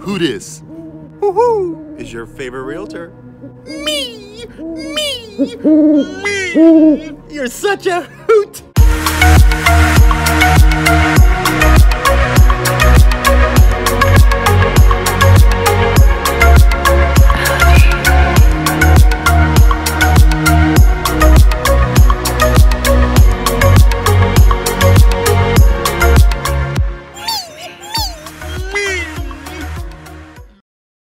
Who dis? Woohoo! Is your favorite realtor? Me! Me! Me! You're such a hoot!